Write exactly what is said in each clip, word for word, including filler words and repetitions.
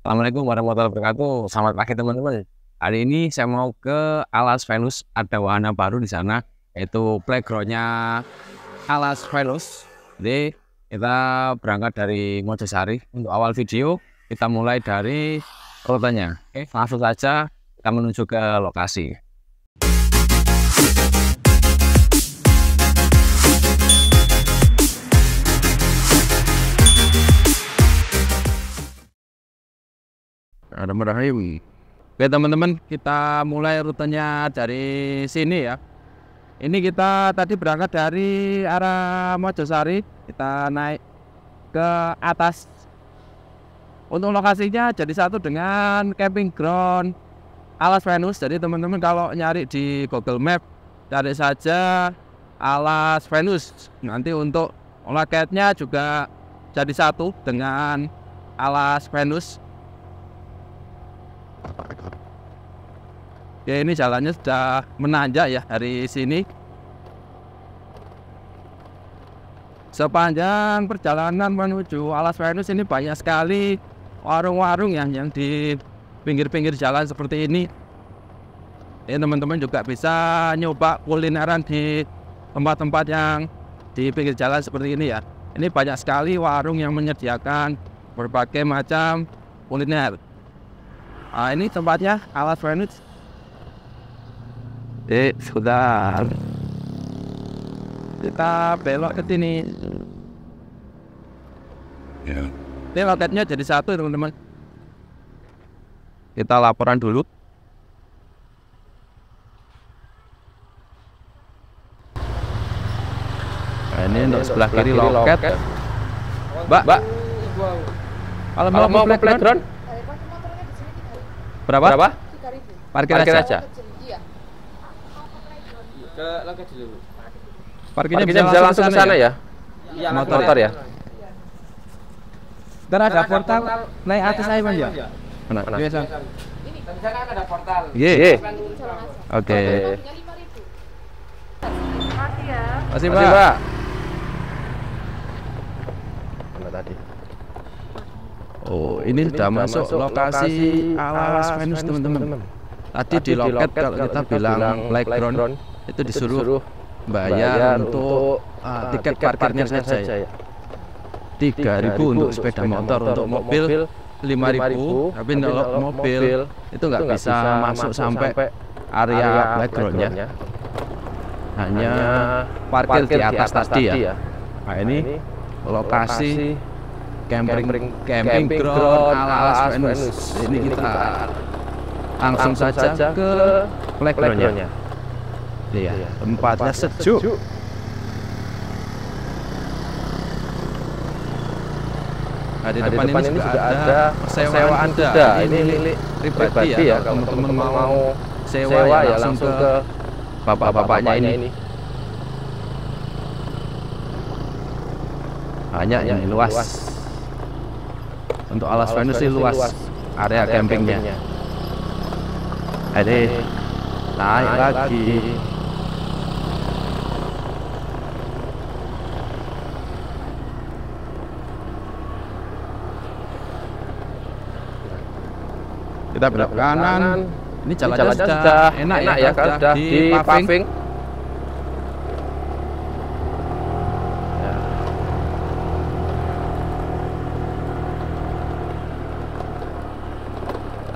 Assalamualaikum warahmatullahi wabarakatuh. Selamat pagi teman-teman. Hari ini saya mau ke Alas Veenuz. Ada wahana baru di sana, yaitu playgroundnya Alas Veenuz. Jadi kita berangkat dari Mojosari. Untuk awal video kita mulai dari rutenya. Oke, langsung saja kita menuju ke lokasi. Ada merahim. Oke teman-teman, kita mulai rutenya dari sini ya. Ini kita tadi berangkat dari arah Mojosari, kita naik ke atas. Untuk lokasinya jadi satu dengan camping ground Alas Veenuz. Jadi teman-teman kalau nyari di Google Map, cari saja Alas Veenuz. Nanti untuk loketnya juga jadi satu dengan Alas Veenuz. Ya, ini jalannya sudah menanjak ya dari sini. Sepanjang perjalanan menuju Alas Veenuz ini banyak sekali warung-warung yang yang di pinggir-pinggir jalan seperti ini. Ya, teman-teman juga bisa nyoba kulineran di tempat-tempat yang di pinggir jalan seperti ini ya. Ini banyak sekali warung yang menyediakan berbagai macam kuliner. Ah, ini tempatnya Alas Veenuz. Eh, sudah. Kita belok ke sini. Ya. Ini loketnya jadi satu, teman-teman. Kita laporan dulu. Nah, ini untuk sebelah kiri loket. Mbak, Mbak. Kalau mau mau playground? Berapa? Berapa? tiga ribu. Parkir, Parkir aja. aja. Iya. Ke loket dulu. Parkirnya bisa, bisa langsung ke sana ya? Iya, motor, motor ya. Entar ada portal naik atas aja, Bang ya? Mana? Ini di sana ada portal. Nggih. Oke. lima ribu. Masih, Pak. Pak. Mana tadi? Oh, ini sudah masuk, masuk lokasi Alas Veenuz teman-teman. Tadi di loket kalau kita bilang playground itu disuruh bayar untuk uh, tiket parkirnya saja ya. tiga ribu untuk sepeda motor, untuk mobil lima ribu. Tapi kalau mobil itu nggak bisa masuk sampai area playgroundnya. Hanya parkir di atas tadi ya. Nah, ini lokasi Camping, camping ground Alas Veenuz. Ini kita langsung saja ke playgroundnya. Iya, tempatnya sejuk. Nah, di depan ini juga ada persewaan kuda. Ini milik pribadi ya. Kalau teman-teman mau sewa ya langsung ke bapak-bapaknya ini. Banyak yang luas. Untuk Alas Veenuz sih luas area, area campingnya. Jadi naik, naik lagi. Kita belok kanan. Ini jalannya sudah enak, enak ya, kalau sudah di paving.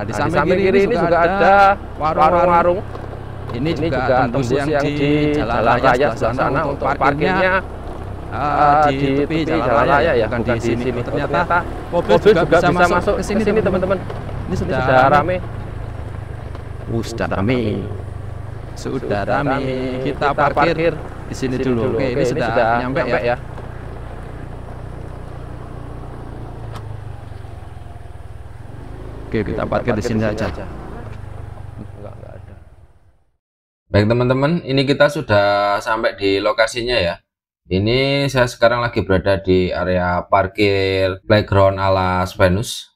Nah, di samping, nah, samping kiri ini juga ada warung-warung. Ini, ini juga tembus yang, yang di jalan raya sebelah sana. Untuk parkirnya uh, di tepi jalan raya ya, bukan di sini. Ternyata, ternyata mobil juga, juga bisa masuk ke sini teman-teman. Ini sudah rame. Uh, sudah rame. Sudah rame. Kita parkir di sini dulu. Oke, ini sudah nyampe ya. Oke, kita parkir di sini aja. aja. Enggak, enggak ada. Baik teman-teman, ini kita sudah sampai di lokasinya ya. Ini saya sekarang lagi berada di area parkir playground Alas Veenuz.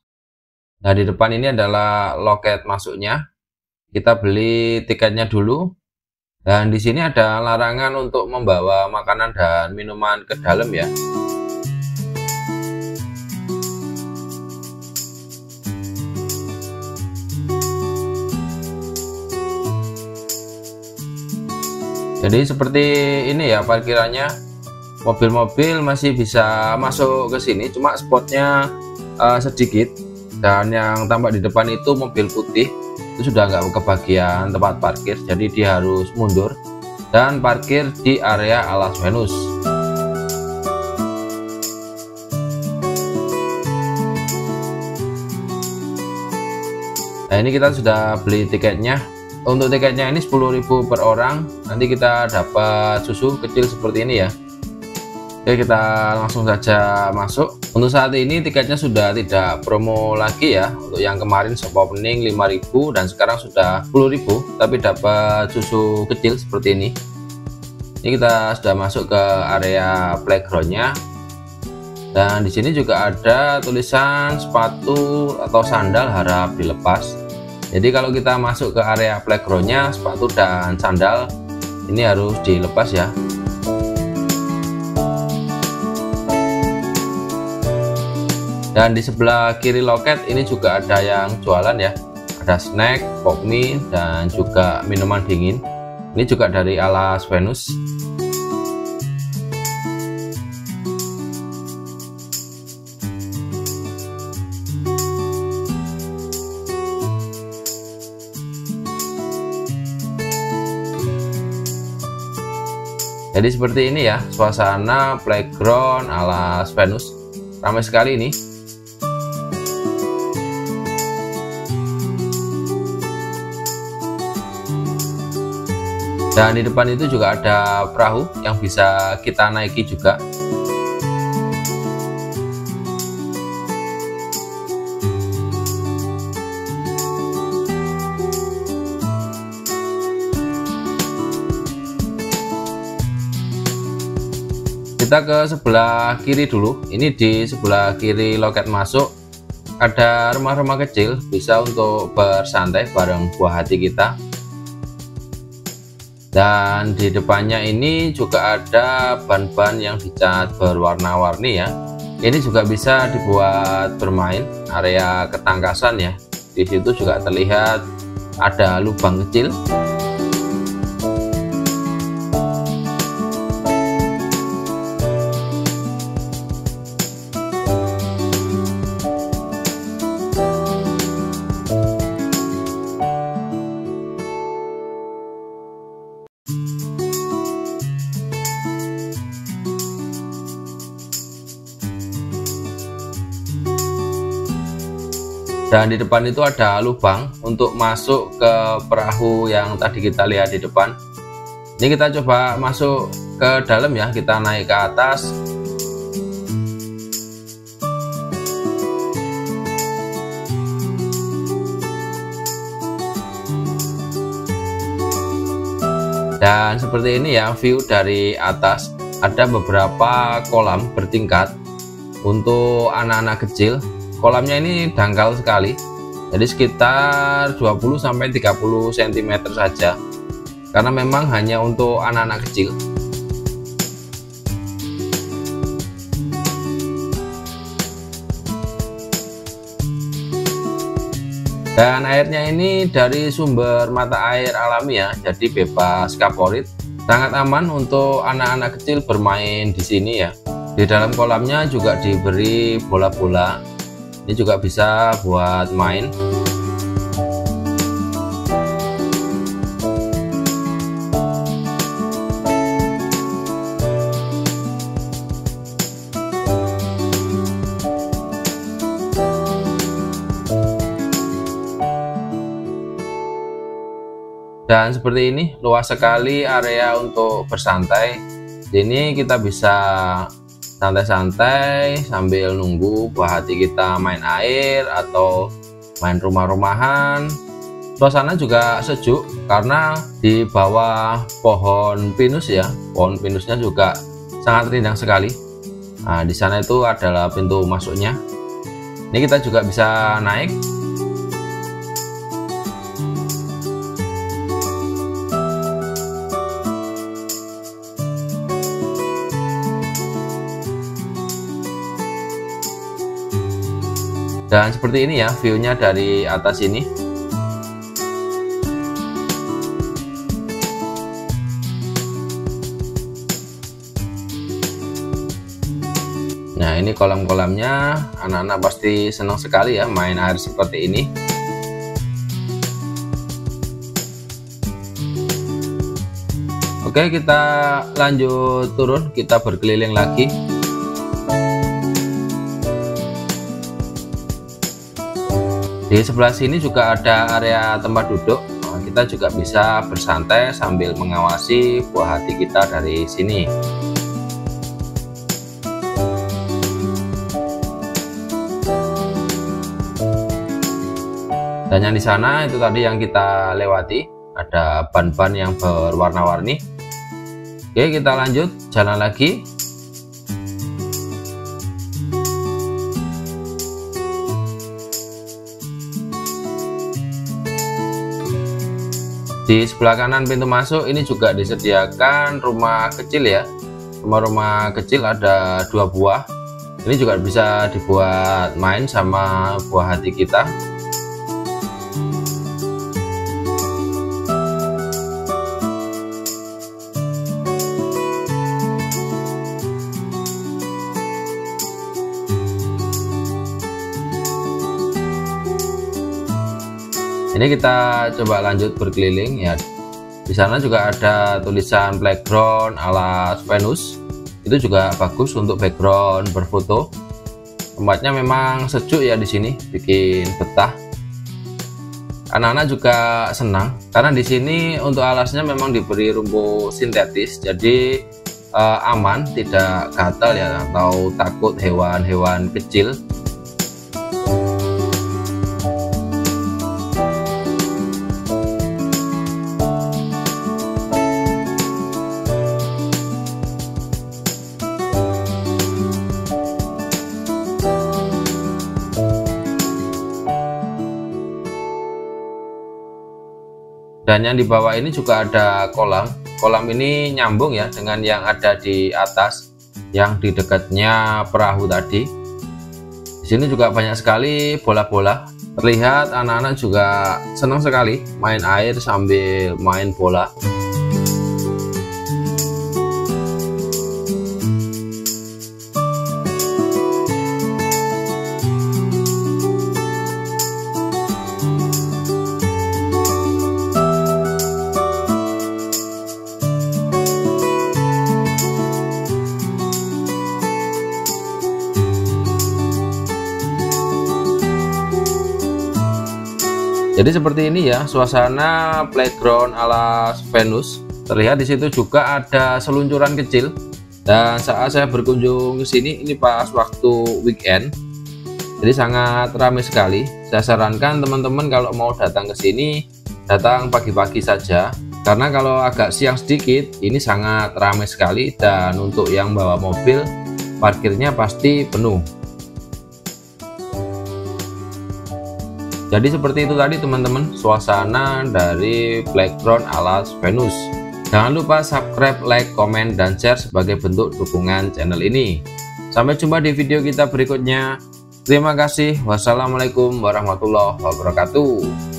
Nah, di depan ini adalah loket masuknya. Kita beli tiketnya dulu. Dan di sini ada larangan untuk membawa makanan dan minuman ke dalam ya. Jadi seperti ini ya parkirannya, mobil-mobil masih bisa masuk ke sini, cuma spotnya uh, sedikit. Dan yang tampak di depan itu mobil putih, itu sudah nggak kebagian tempat parkir, jadi dia harus mundur dan parkir di area Alas Veenuz. Nah, ini kita sudah beli tiketnya. Untuk tiketnya ini sepuluh ribu per orang. Nanti kita dapat susu kecil seperti ini ya. Oke, kita langsung saja masuk. Untuk saat ini tiketnya sudah tidak promo lagi ya. Untuk yang kemarin soft opening lima ribu dan sekarang sudah sepuluh ribu, tapi dapat susu kecil seperti ini. Ini kita sudah masuk ke area playgroundnya. Dan di sini juga ada tulisan sepatu atau sandal harap dilepas. Jadi kalau kita masuk ke area playgroundnya, sepatu dan sandal ini harus dilepas ya. Dan di sebelah kiri loket ini juga ada yang jualan ya, ada snack, popmi, dan juga minuman dingin. Ini juga dari Alas Veenuz. Jadi seperti ini ya suasana playground Alas Veenuz, ramai sekali ini. Dan di depan itu juga ada perahu yang bisa kita naiki juga. Kita ke sebelah kiri dulu. Ini di sebelah kiri loket masuk ada rumah-rumah kecil, bisa untuk bersantai bareng buah hati kita. Dan di depannya ini juga ada ban-ban yang dicat berwarna-warni ya. Ini juga bisa dibuat bermain area ketangkasan ya. Di situ juga terlihat ada lubang kecil. Dan di depan itu ada lubang untuk masuk ke perahu yang tadi kita lihat di depan. Ini kita coba masuk ke dalam ya, kita naik ke atas. Dan seperti ini ya view dari atas. Ada beberapa kolam bertingkat untuk anak-anak kecil. Kolamnya ini dangkal sekali, jadi sekitar dua puluh sampai tiga puluh sentimeter saja, karena memang hanya untuk anak-anak kecil. Dan airnya ini dari sumber mata air alami ya, jadi bebas kaporit, sangat aman untuk anak-anak kecil bermain di sini ya. Di dalam kolamnya juga diberi bola-bola. Ini juga bisa buat main. Dan seperti ini, luas sekali area untuk bersantai. Ini kita bisa santai-santai sambil nunggu buah hati kita main air atau main rumah-rumahan. Suasana juga sejuk karena di bawah pohon pinus ya, pohon pinusnya juga sangat rindang sekali. Nah, di sana itu adalah pintu masuknya. Ini kita juga bisa naik. Dan seperti ini ya view-nya dari atas ini. Nah, ini kolam-kolamnya anak-anak pasti senang sekali ya main air seperti ini. Oke, kita lanjut turun, kita berkeliling lagi. Di sebelah sini juga ada area tempat duduk. Nah, kita juga bisa bersantai sambil mengawasi buah hati kita dari sini. Dan yang di sana itu tadi yang kita lewati, ada ban-ban yang berwarna-warni. Oke, kita lanjut jalan lagi. Di sebelah kanan pintu masuk ini juga disediakan rumah kecil ya, rumah-rumah kecil ada dua buah. Ini juga bisa dibuat main sama buah hati kita. Ini kita coba lanjut berkeliling ya. Di sana juga ada tulisan playground Alas Veenuz. Itu juga bagus untuk background berfoto. Tempatnya memang sejuk ya di sini, bikin betah. Anak-anak juga senang karena di sini untuk alasnya memang diberi rumput sintetis, jadi eh, aman, tidak gatal ya atau takut hewan-hewan kecil. Dan yang di bawah ini juga ada kolam. Kolam ini nyambung ya dengan yang ada di atas, yang di dekatnya perahu tadi. Di sini juga banyak sekali bola-bola. Terlihat anak-anak juga senang sekali main air sambil main bola. Jadi seperti ini ya suasana playground Alas Veenuz. Terlihat di situ juga ada seluncuran kecil. Dan saat saya berkunjung ke sini ini pas waktu weekend, jadi sangat ramai sekali. Saya sarankan teman-teman kalau mau datang ke sini datang pagi-pagi saja, karena kalau agak siang sedikit ini sangat ramai sekali, dan untuk yang bawa mobil parkirnya pasti penuh. Jadi seperti itu tadi teman-teman suasana dari playground Alas Veenuz. Jangan lupa subscribe, like, komen, dan share sebagai bentuk dukungan channel ini. Sampai jumpa di video kita berikutnya. Terima kasih. Wassalamualaikum warahmatullahi wabarakatuh.